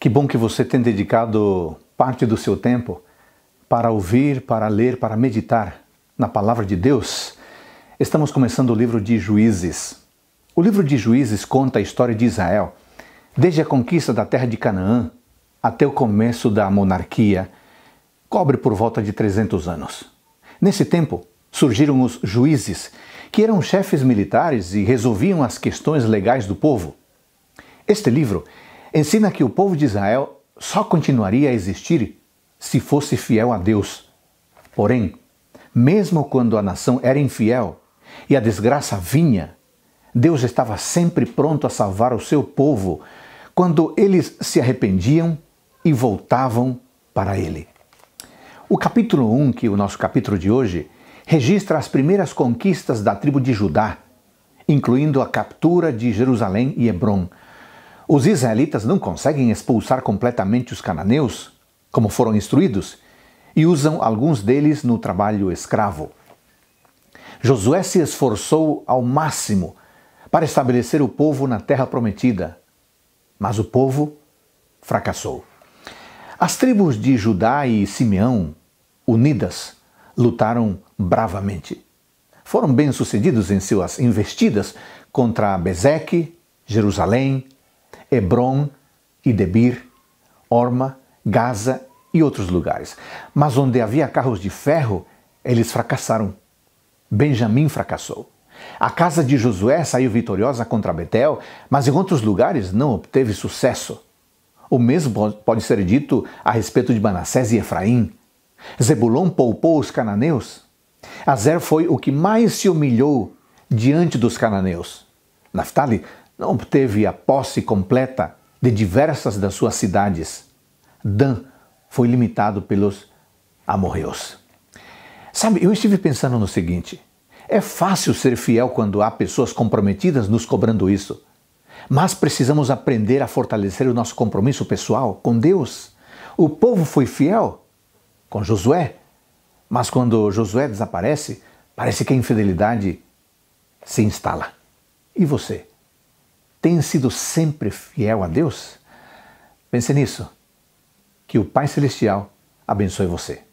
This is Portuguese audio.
Que bom que você tem dedicado parte do seu tempo para ouvir, para ler, para meditar na Palavra de Deus. Estamos começando o livro de Juízes. O livro de Juízes conta a história de Israel, desde a conquista da terra de Canaã até o começo da monarquia, cobre por volta de 300 anos. Nesse tempo, surgiram os juízes, que eram chefes militares e resolviam as questões legais do povo. Este livro ensina que o povo de Israel só continuaria a existir se fosse fiel a Deus. Porém, mesmo quando a nação era infiel e a desgraça vinha, Deus estava sempre pronto a salvar o seu povo quando eles se arrependiam e voltavam para Ele. O capítulo 1, que é o nosso capítulo de hoje, registra as primeiras conquistas da tribo de Judá, incluindo a captura de Jerusalém e Hebrom. Os israelitas não conseguem expulsar completamente os cananeus, como foram instruídos, e usam alguns deles no trabalho escravo. Josué se esforçou ao máximo para estabelecer o povo na terra prometida, mas o povo fracassou. As tribos de Judá e Simeão, unidas, lutaram bravamente. Foram bem-sucedidos em suas investidas contra Bezeque, Jerusalém, Hebrom e Debir, Orma, Gaza e outros lugares. Mas onde havia carros de ferro, eles fracassaram. Benjamim fracassou. A casa de Josué saiu vitoriosa contra Betel, mas em outros lugares não obteve sucesso. O mesmo pode ser dito a respeito de Manassés e Efraim. Zebulom poupou os cananeus. Aser foi o que mais se humilhou diante dos cananeus. Naftali não obteve a posse completa de diversas das suas cidades. Dan foi limitado pelos amorreus. Sabe, eu estive pensando no seguinte: é fácil ser fiel quando há pessoas comprometidas nos cobrando isso, mas precisamos aprender a fortalecer o nosso compromisso pessoal com Deus. O povo foi fiel com Josué, mas quando Josué desaparece, parece que a infidelidade se instala. E você? Tem sido sempre fiel a Deus? Pense nisso. Que o Pai Celestial abençoe você.